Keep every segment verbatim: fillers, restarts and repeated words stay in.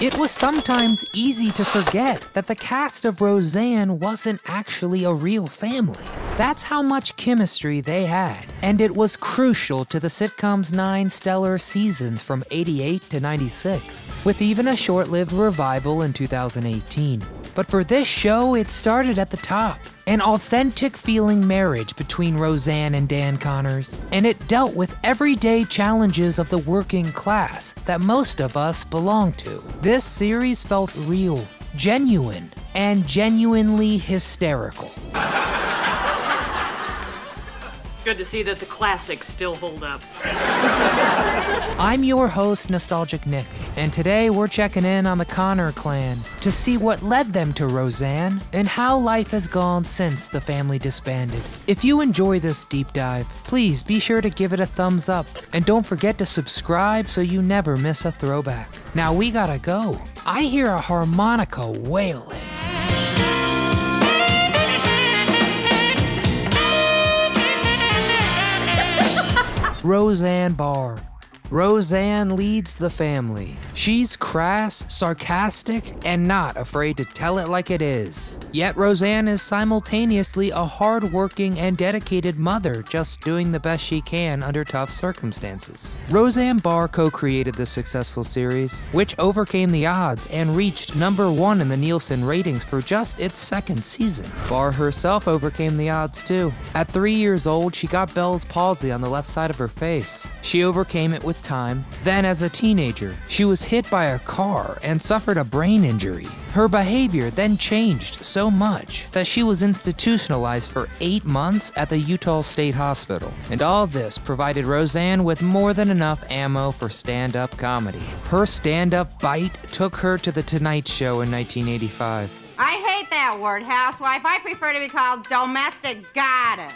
It was sometimes easy to forget that the cast of Roseanne wasn't actually a real family. That's how much chemistry they had, and it was crucial to the sitcom's nine stellar seasons from eighty-eight to ninety-six, with even a short-lived revival in two thousand eighteen. But for this show, it started at the top. An authentic feeling marriage between Roseanne and Dan Connors, and it dealt with everyday challenges of the working class that most of us belong to. This series felt real, genuine, and genuinely hysterical. It's good to see that the classics still hold up. I'm your host, Nostalgic Nick, and today we're checking in on the Connor clan to see what led them to Roseanne and how life has gone since the family disbanded. If you enjoy this deep dive, please be sure to give it a thumbs up, and don't forget to subscribe so you never miss a throwback. Now we gotta go. I hear a harmonica wailing. Roseanne Barr. Roseanne leads the family. She's crass, sarcastic, and not afraid to tell it like it is. Yet Roseanne is simultaneously a hard-working and dedicated mother, just doing the best she can under tough circumstances. Roseanne Barr co-created this successful series, which overcame the odds and reached number one in the Nielsen ratings for just its second season. Barr herself overcame the odds too. At three years old, she got Bell's palsy on the left side of her face. She overcame it with time. Then as a teenager, she was hit by a car and suffered a brain injury. Her behavior then changed so much that she was institutionalized for eight months at the Utah State Hospital. And all this provided Roseanne with more than enough ammo for stand-up comedy. Her stand-up bite took her to The Tonight Show in nineteen eighty-five. I hate that word, housewife. I prefer to be called domestic goddess.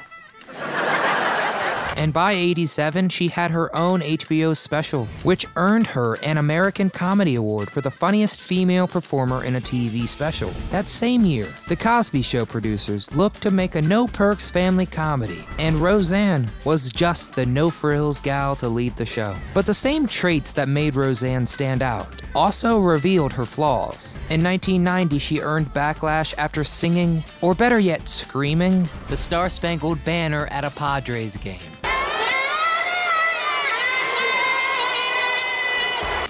And by eighty-seven, she had her own H B O special, which earned her an American Comedy Award for the funniest female performer in a T V special. That same year, The Cosby Show producers looked to make a no-perks family comedy, and Roseanne was just the no-frills gal to lead the show. But the same traits that made Roseanne stand out also revealed her flaws. In nineteen ninety, she earned backlash after singing, or better yet, screaming, the Star-Spangled Banner at a Padres game,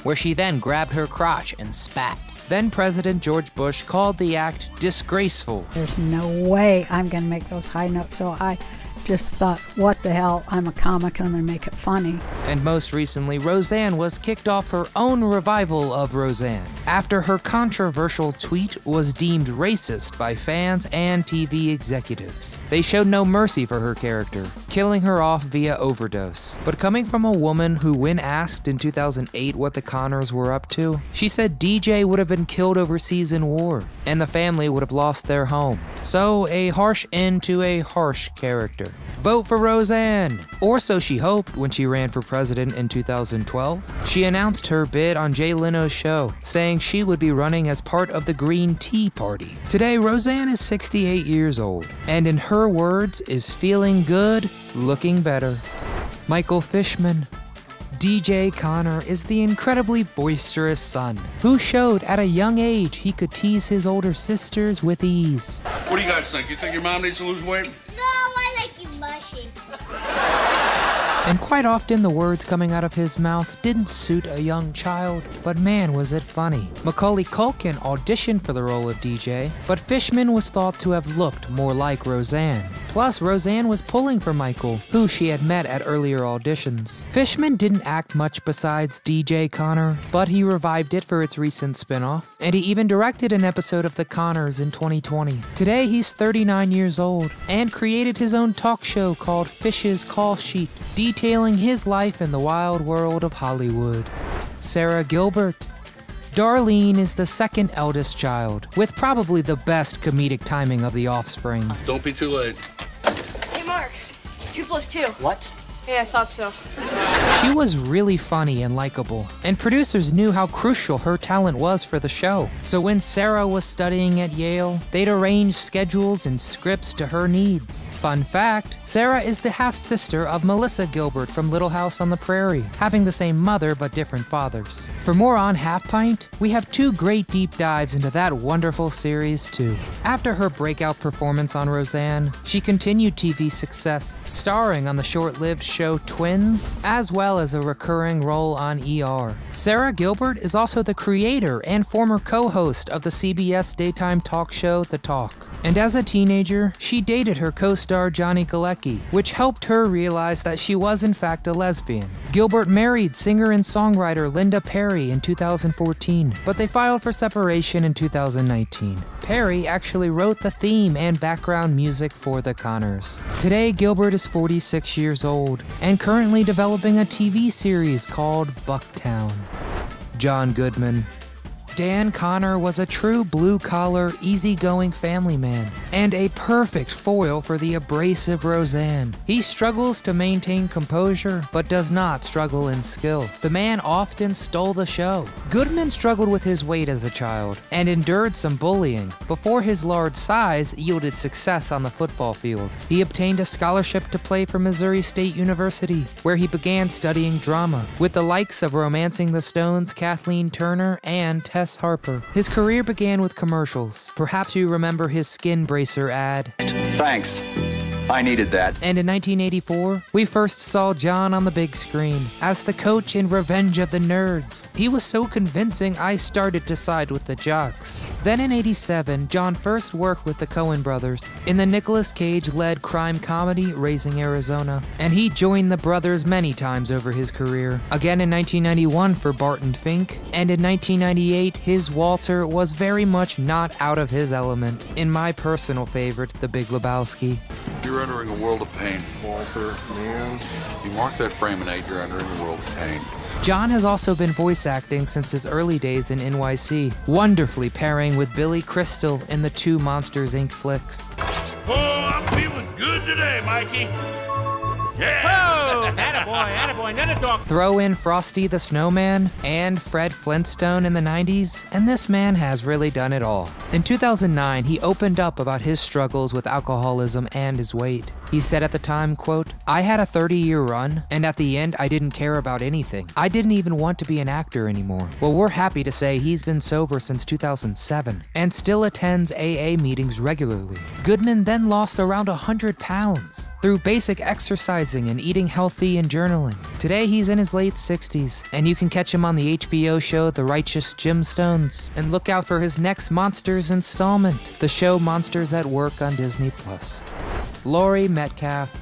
where she then grabbed her crotch and spat. Then President George Bush called the act disgraceful. There's no way I'm gonna make those high notes, so I just thought, what the hell, I'm a comic and I'm gonna make it funny. And most recently, Roseanne was kicked off her own revival of Roseanne after her controversial tweet was deemed racist by fans and T V executives. They showed no mercy for her character, killing her off via overdose. But coming from a woman who, when asked in two thousand eight what the Connors were up to, she said D J would have been killed overseas in war, and the family would have lost their home. So a harsh end to a harsh character. Vote for Roseanne! Or so she hoped when she ran for president in two thousand twelve. She announced her bid on Jay Leno's show, saying she would be running as part of the Green Tea Party. Today, Roseanne is sixty-eight years old, and in her words, is feeling good, looking better. Michael Fishman. D J Conner is the incredibly boisterous son who showed at a young age he could tease his older sisters with ease. What do you guys think? You think your mom needs to lose weight? And quite often the words coming out of his mouth didn't suit a young child, but man was it funny. Macaulay Culkin auditioned for the role of D J, but Fishman was thought to have looked more like Roseanne. Plus, Roseanne was pulling for Michael, who she had met at earlier auditions. Fishman didn't act much besides D J Conner, but he revived it for its recent spinoff, and he even directed an episode of The Connors in twenty twenty. Today, he's thirty-nine years old and created his own talk show called Fish's Call Sheet, detailing his life in the wild world of Hollywood. Sara Gilbert. Darlene is the second eldest child, with probably the best comedic timing of the offspring. Don't be too late. Hey, Mark. Two plus two. What? Yeah, I thought so. She was really funny and likable, and producers knew how crucial her talent was for the show. So when Sara was studying at Yale, they'd arrange schedules and scripts to her needs. Fun fact, Sara is the half-sister of Melissa Gilbert from Little House on the Prairie, having the same mother but different fathers. For more on Half Pint, we have two great deep dives into that wonderful series too. After her breakout performance on Roseanne, she continued T V success, starring on the short-lived show Twins, as well as a recurring role on E R. Sara Gilbert is also the creator and former co-host of the C B S daytime talk show The Talk. And as a teenager, she dated her co-star Johnny Galecki, which helped her realize that she was in fact a lesbian. Gilbert married singer and songwriter Linda Perry in two thousand fourteen, but they filed for separation in two thousand nineteen. Perry actually wrote the theme and background music for The Connors. Today, Gilbert is forty-six years old and currently developing a T V series called Bucktown. John Goodman. Dan Connor was a true blue-collar, easygoing family man, and a perfect foil for the abrasive Roseanne. He struggles to maintain composure, but does not struggle in skill. The man often stole the show. Goodman struggled with his weight as a child, and endured some bullying, before his large size yielded success on the football field. He obtained a scholarship to play for Missouri State University, where he began studying drama, with the likes of Romancing the Stones' Kathleen Turner and Tess Harper. His career began with commercials. Perhaps you remember his skin bracer ad. Thanks. I needed that. And in nineteen eighty-four, we first saw John on the big screen as the coach in Revenge of the Nerds. He was so convincing, I started to side with the jocks. Then in eighty-seven, John first worked with the Coen brothers in the Nicolas Cage-led crime comedy Raising Arizona, and he joined the brothers many times over his career. Again in nineteen ninety-one for Barton Fink, and in nineteen ninety-eight, his Walter was very much not out of his element in my personal favorite, The Big Lebowski. You're entering a world of pain, Walter, man. You mark that frame and eight, you're entering a world of pain. John has also been voice acting since his early days in N Y C, wonderfully pairing with Billy Crystal in the two Monsters, Incorporated flicks. Oh, I'm feeling good today, Mikey. Yeah! Oh, attaboy, attaboy, none of dog. Throw in Frosty the Snowman and Fred Flintstone in the nineties, and this man has really done it all. In two thousand nine, he opened up about his struggles with alcoholism and his weight. He said at the time, quote, "I had a thirty-year run, and at the end, I didn't care about anything. I didn't even want to be an actor anymore." Well, we're happy to say he's been sober since two thousand seven, and still attends A A meetings regularly. Goodman then lost around one hundred pounds through basic exercising and eating healthy and journaling. Today, he's in his late sixties, and you can catch him on the H B O show The Righteous Gemstones, and look out for his next Monsters installment, the show Monsters at Work on Disney Plus. Laurie Metcalf.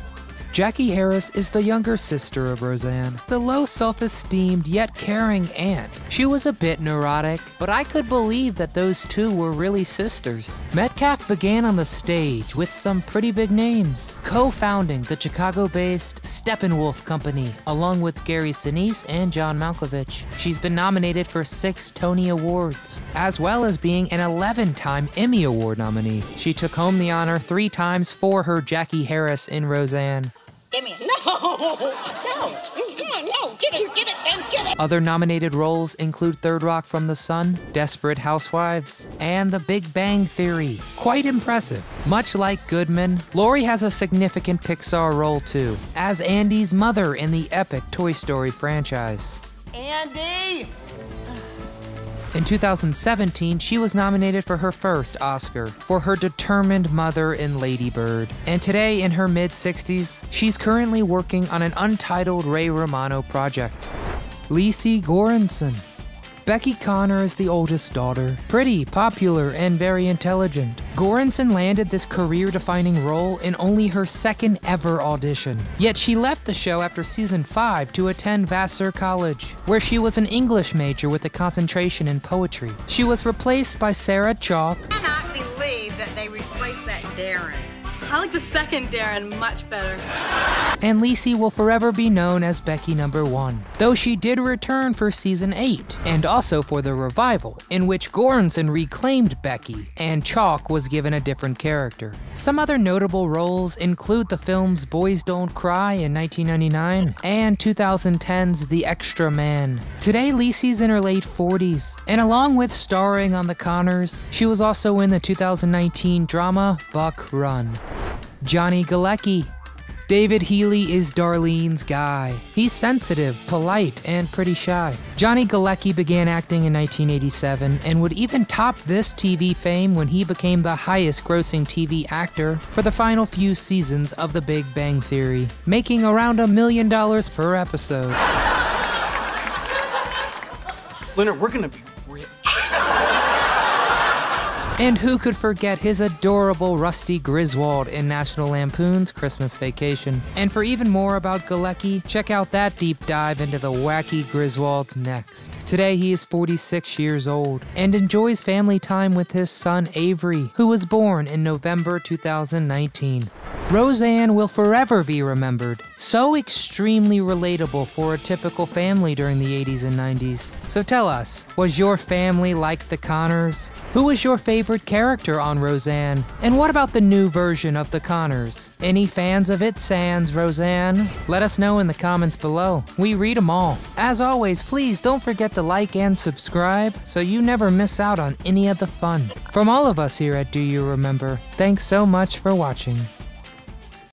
Jackie Harris is the younger sister of Roseanne, the low self-esteemed yet caring aunt. She was a bit neurotic, but I could believe that those two were really sisters. Metcalf began on the stage with some pretty big names, co-founding the Chicago-based Steppenwolf Company along with Gary Sinise and John Malkovich. She's been nominated for six Tony Awards, as well as being an eleven-time Emmy Award nominee. She took home the honor three times for her Jackie Harris in Roseanne. Give me it. No! No! Come on, no! Get it, get it, and get it! Other nominated roles include Third Rock from the Sun, Desperate Housewives, and The Big Bang Theory. Quite impressive. Much like Goodman, Laurie has a significant Pixar role too, as Andy's mother in the epic Toy Story franchise. Andy! In two thousand seventeen, she was nominated for her first Oscar for her determined mother in Lady Bird. And today, in her mid-sixties, she's currently working on an untitled Ray Romano project. Lisey Goranson. Becky Conner is the oldest daughter, pretty, popular, and very intelligent. Goranson landed this career-defining role in only her second ever audition. Yet she left the show after season five to attend Vassar College, where she was an English major with a concentration in poetry. She was replaced by Sarah Chalk. I cannot believe that they replaced that Darren. I like the second Darren much better. And Lisey will forever be known as Becky Number One, though she did return for season eight, and also for the revival, in which Goranson reclaimed Becky, and Chalk was given a different character. Some other notable roles include the films Boys Don't Cry in nineteen ninety-nine, and two thousand ten's The Extra Man. Today, Lisey's in her late forties, and along with starring on The Connors, she was also in the two thousand nineteen drama Buck Run. Johnny Galecki. David Healy is Darlene's guy. He's sensitive, polite, and pretty shy. Johnny Galecki began acting in nineteen eighty-seven and would even top this T V fame when he became the highest-grossing T V actor for the final few seasons of The Big Bang Theory, making around a million dollars per episode. Leonard, we're gonna be rich. And who could forget his adorable Rusty Griswold in National Lampoon's Christmas Vacation? And for even more about Galecki, check out that deep dive into the wacky Griswolds next. Today he is forty-six years old and enjoys family time with his son Avery, who was born in November two thousand nineteen. Roseanne will forever be remembered, so extremely relatable for a typical family during the eighties and nineties. So tell us, was your family like the Connors? Who was your favorite character on Roseanne? And what about the new version of the Connors? Any fans of it sans Roseanne? Let us know in the comments below. We read them all. As always, please don't forget to like and subscribe so you never miss out on any of the fun. From all of us here at Do You Remember, thanks so much for watching.